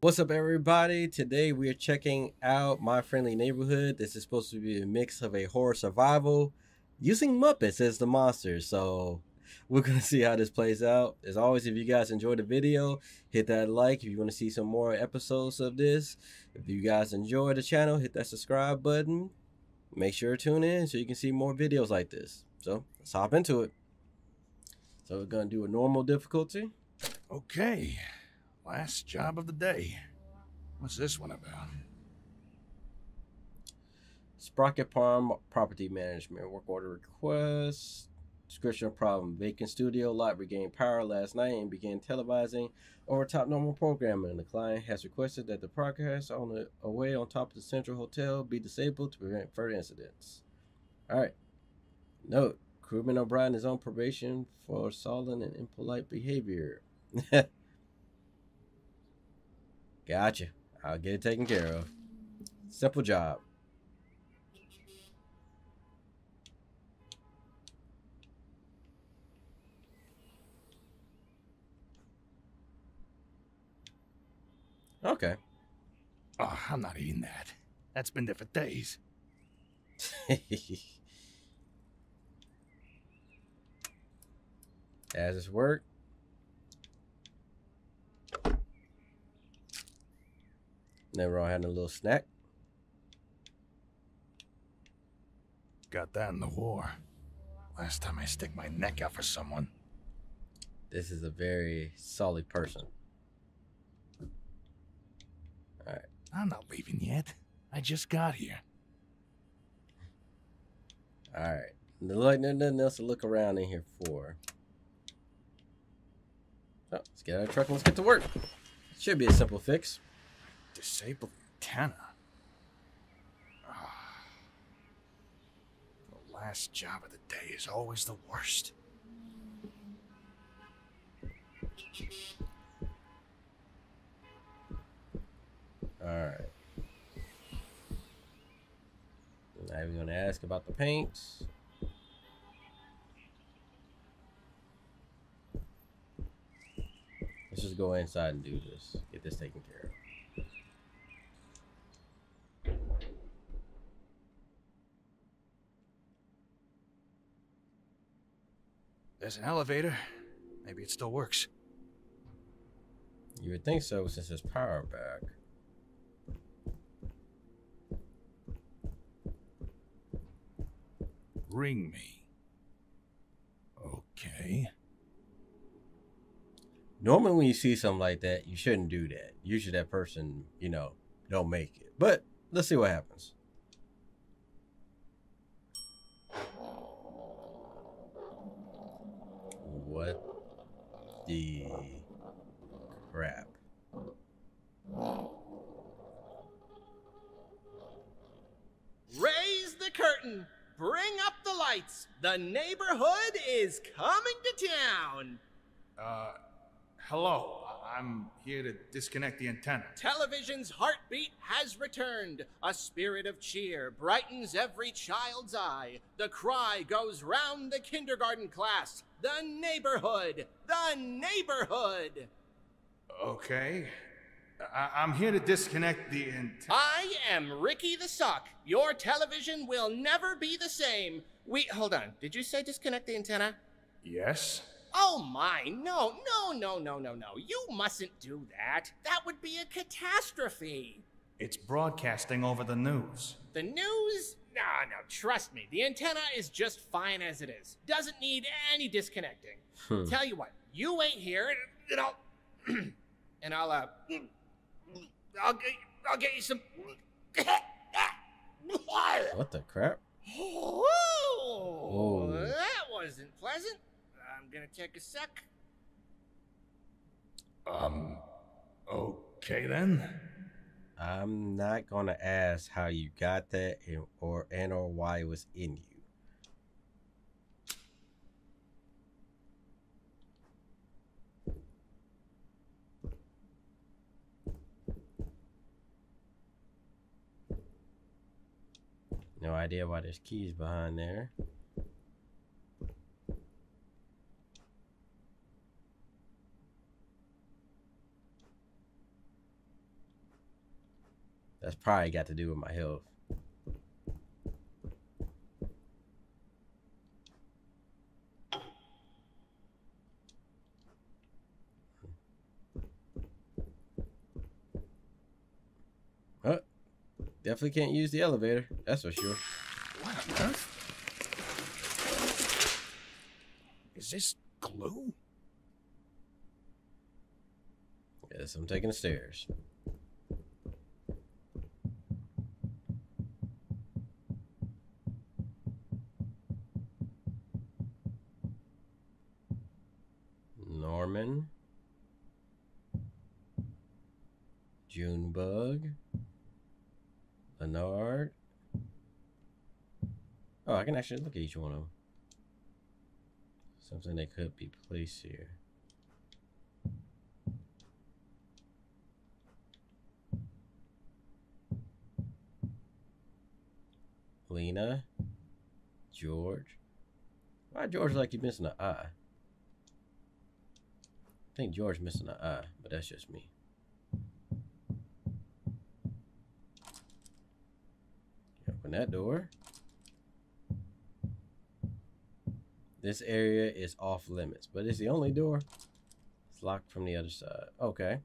What's up, everybody? Today we are checking out My Friendly Neighborhood. This is supposed to be a mix of a horror survival using Muppets as the monsters. So we're gonna see how this plays out. As always, if you guys enjoyed the video, hit that like. If you want to see some more episodes of this, if you guys enjoy the channel, hit that subscribe button. Make sure to tune in so you can see more videos like this. So let's hop into it. So we're gonna do a normal difficulty. Okay. Last job of the day. What's this one about? Sprocket Palm Property Management. Work order request. Description of problem. Vacant studio lot regained power last night and began televising over top normal programming. The client has requested that the broadcast on the away on top of the central hotel be disabled to prevent further incidents. All right. Note, Crewman O'Brien is on probation for solid and impolite behavior. Gotcha. I'll get it taken care of. Simple job. Okay. Oh, I'm not eating that. That's been there for days. As it's work. Then we're all having a little snack. Got that in the war. Last time I stick my neck out for someone. This is a very solid person. Alright. I'm not leaving yet. I just got here. Alright. There's nothing else to look around in here for. Oh, let's get out of the truck and let's get to work. Should be a simple fix. Disabled antenna. The last job of the day is always the worst. Alright. Now we're gonna ask about the paints. Let's just go inside and do this. Get this taken care of. There's an elevator. Maybe it still works. You would think so since there's power back. Ring me. Okay. Normally when you see something like that, you shouldn't do that. Usually that person, you know, don't make it. But let's see what happens. What the crap? Raise the curtain. Bring up the lights. The neighborhood is coming to town. Hello. I'm here to disconnect the antenna. Television's heartbeat has returned. A spirit of cheer brightens every child's eye. The cry goes round the kindergarten class. The neighborhood! The neighborhood! Okay. I'm here to disconnect the antenna. I am Ricky the Sock. Your television will never be the same. Hold on. Did you say disconnect the antenna? Yes. Oh my, no. You mustn't do that. That would be a catastrophe. It's broadcasting over the news. The news? No, trust me. The antenna is just fine as it is. Doesn't need any disconnecting. Tell you what, you wait here and I'll get you some. What the crap? Oh, that wasn't pleasant. I'm gonna take a sec. Okay then. I'm not gonna ask how you got that or why it was in you. No idea why there's keys behind there. That's probably got to do with my health. Huh? Definitely can't use the elevator. That's for sure. What on earth? Is this glue? Yes, I'm taking the stairs. Norman. Junebug. Leonard. Oh, I can actually look at each one of them. Something that could be placed here. Lena. George. Why George like you missing an eye? I think George missing an eye, but that's just me. Open that door. This area is off limits, but it's the only door. It's locked from the other side. Okay.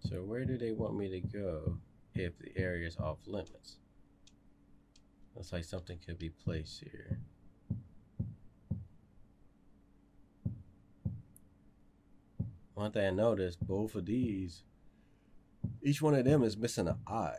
So where do they want me to go if the area is off limits? Looks like something could be placed here. One thing I noticed, both of these, each one of them is missing an eye.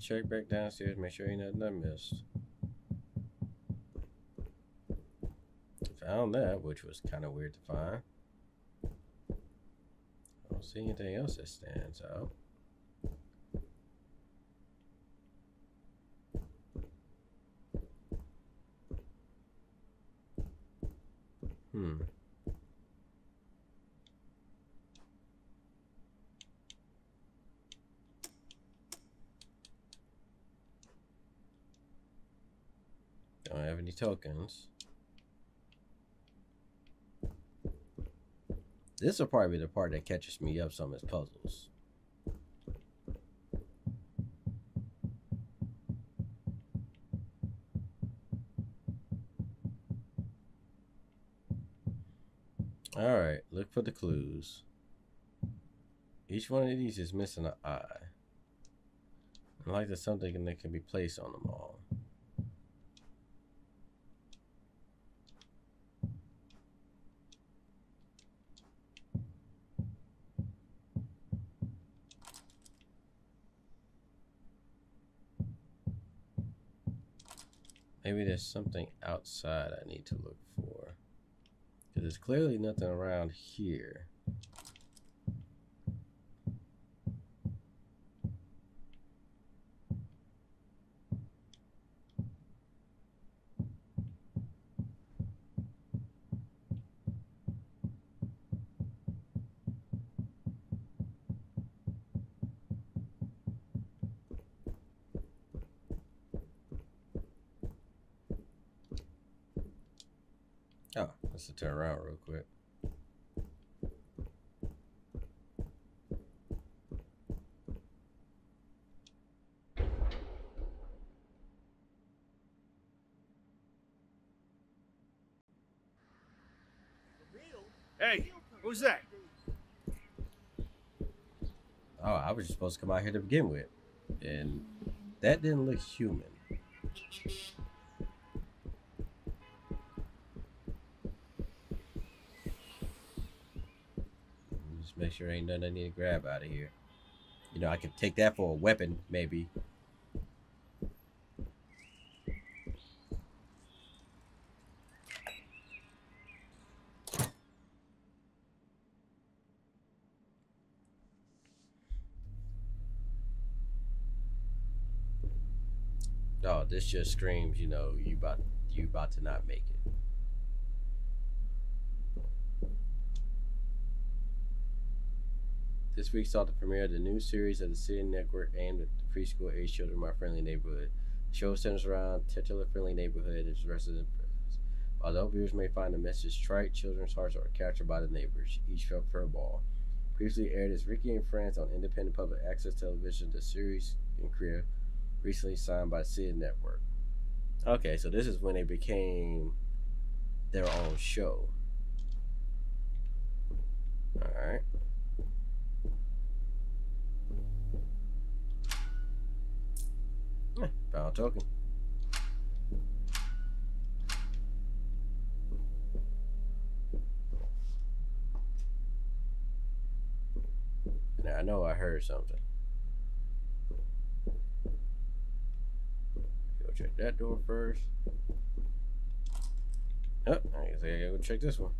Check back downstairs, make sure ain't nothing I missed. Found that, which was kind of weird to find. I don't see anything else that stands out. Don't have any tokens. This will probably be the part that catches me up some as puzzles. Alright, look for the clues. Each one of these is missing an eye. I like that something that can be placed on them all. Maybe there's something outside I need to look for. Because there's clearly nothing around here. Oh, let's turn around real quick. Hey, who's that? Oh, I was just supposed to come out here to begin with, and that didn't look human. Make sure ain't nothing I need to grab out of here. You know, I could take that for a weapon, maybe. Oh, this just screams, you know, you about to not make it. This week saw the premiere of the new series of the City Network aimed at the preschool age children, My Friendly Neighborhood. The show centers around titular friendly neighborhood and its resident presence. Although viewers may find the message trite, children's hearts are captured by the neighbors, each felt per ball. Previously aired as Ricky and Friends on independent public access television, the series in Korea recently signed by City Network. Okay, so this is when they became their own show. Alright. Found a token. Now I know I heard something. Go check that door first. Oh, I guess I gotta go check this one.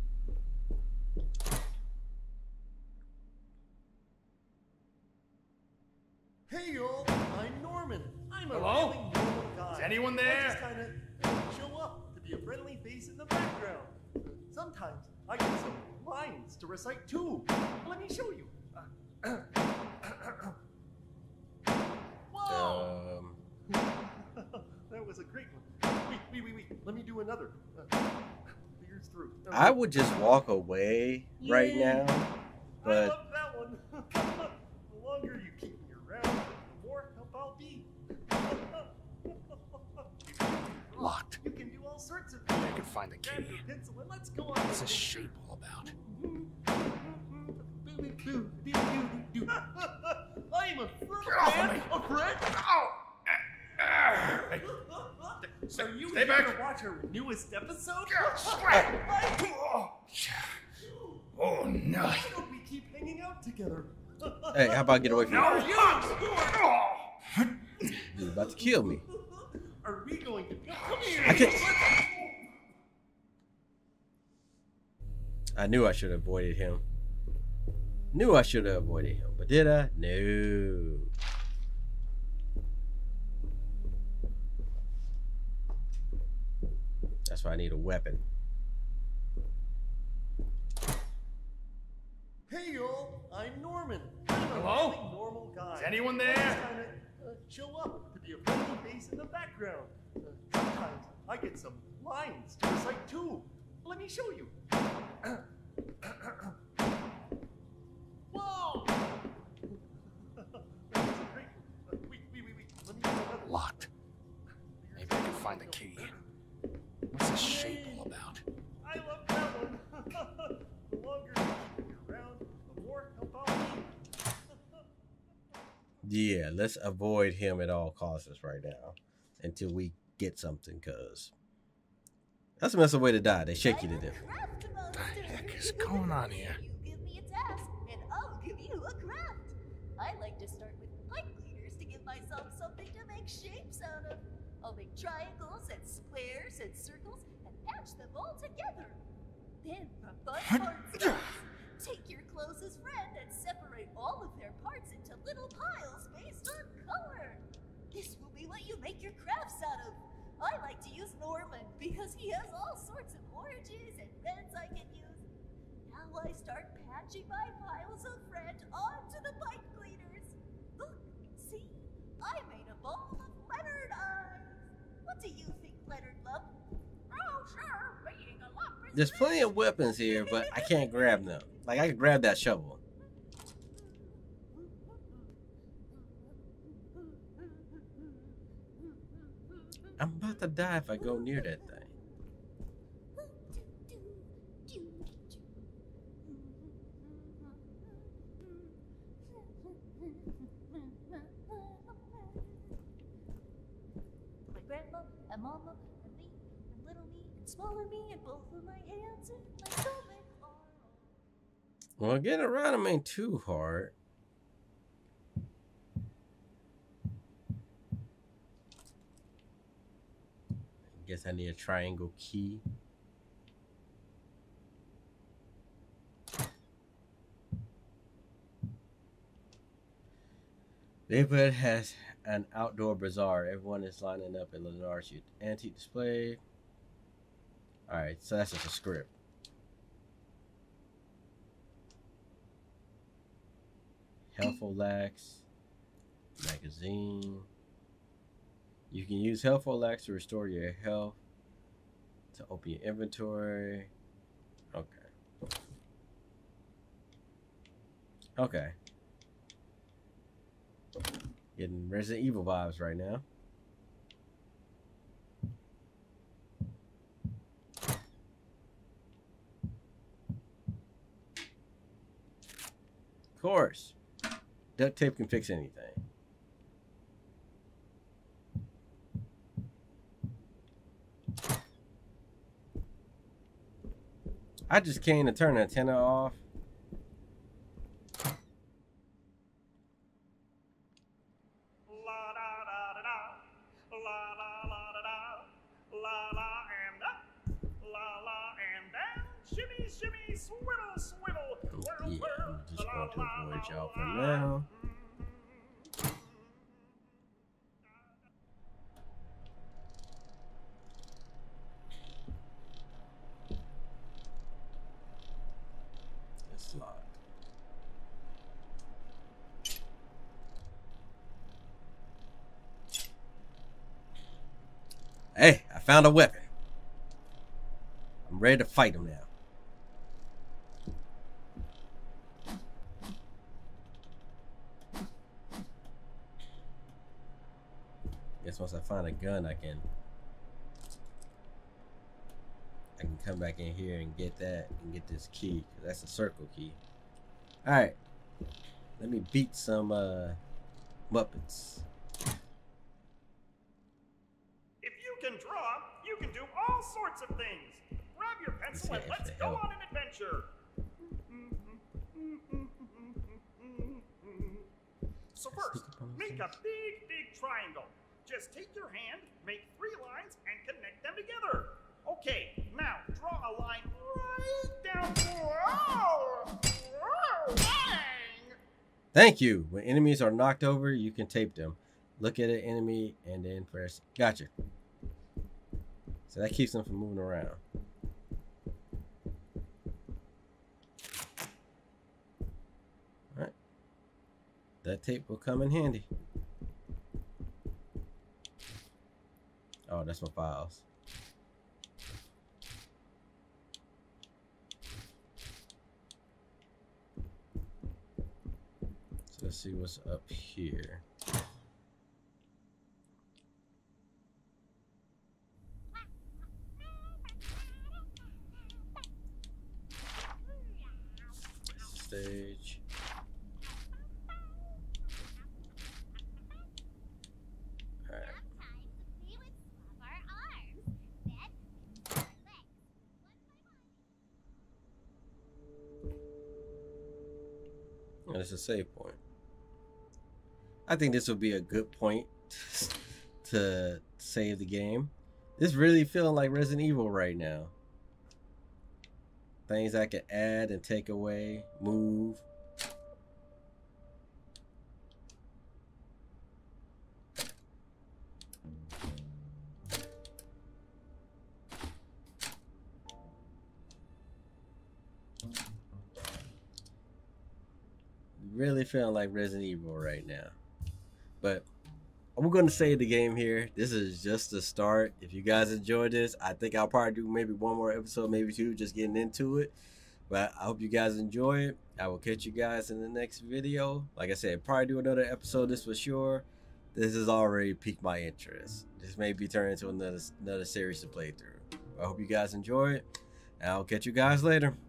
Hey y'all, I'm Norman. I'm a really normal guy. Is anyone there? I just kinda show up to be a friendly face in the background. Sometimes I get some lines to recite too. Let me show you. Whoa! That was a great one. Wait. Let me do another. Fingers through. Okay. I would just walk away right now. But I love that one. The longer you keep me around, the more help I'll be. Locked. You can do all sorts of things. I can find the key. Grab your pencil and let's go on. What's this shape all about? I'm a friend. Get off of me. A friend? Ow! So you stay back to watch our newest episode? Oh no. Why don't we keep hanging out together? Hey, how about get away from me? You! You're about to kill me. Are we going to come here? I knew I should have avoided him. Knew I should have avoided him, but did I? No. That's why I need a weapon. Hey y'all, I'm Norman. Hello? Really normal guy. Is anyone there? I just kinda, show up to be a friendly face in the background. Sometimes I get some lines to recite too. Let me show you. Whoa! Wait. Let me get another. Locked. Maybe I can find the key. What's this shape all about? I love that one. The longer you're around, the more help I'll be. Yeah, let's avoid him at all costs right now until we get something, cuz that's the best way to die. They shake you to death. What the heck is going on here? I like to start with pipe cleaners to give myself something to make shapes out of. I'll make triangles and squares and circles and patch them all together. Then from fun parts, take your closest friend and separate all of their parts into little piles based on color. This will be what you make your crafts out of. I like to use Norman because he has all sorts of oranges and reds I can use. Now I start patching my piles of red onto the pipe cleaners. Look, see? I made a bowl of Leonard eyes. What do you think, Leonard Love? Oh, sure, being a lot. There's plenty of weapons here, but I can't grab them. Like, I can grab that shovel. I'm about to die if I go near that thing. Mama and me and little me and smaller me and both of my hands and my stomach are. Well, getting around them ain't too hard. I guess I need a triangle key. They put has an outdoor bazaar. Everyone is lining up at Lennar's antique display. Alright, so that's just a script. Helpful Lax magazine. You can use Helpful Lax to restore your health, to open your inventory. Okay. Okay. Getting Resident Evil vibes right now. Of course. Duct tape can fix anything. I just came to turn the antenna off. Y'all for now. It's locked. Hey, I found a weapon. I'm ready to fight him now. Once I find a gun, I can come back in here and get that and get this key. That's a circle key. All right, let me beat some Muppets. If you can draw, you can do all sorts of things. Grab your pencil and let's go on an adventure. So first, make a big triangle. Just take your hand, make 3 lines, and connect them together. Okay, now draw a line right down. Thank you. When enemies are knocked over, you can tape them. Look at an enemy and then press. Gotcha. So that keeps them from moving around. All right. That tape will come in handy. Oh, that's my files. So let's see what's up here. Stage. It's a save point. I think this would be a good point to save the game. This really feeling like Resident Evil right now. Things I can add and take away, move. Really feeling like Resident Evil right now, but I'm gonna save the game here. This is just the start. If you guys enjoyed this, I think I'll probably do maybe 1 more episode, maybe 2, just getting into it. But I hope you guys enjoy it. I will catch you guys in the next video. Like I said, probably do another episode. This for sure. This has already piqued my interest. This may be turned into another series to play through. I hope you guys enjoy it. I'll catch you guys later.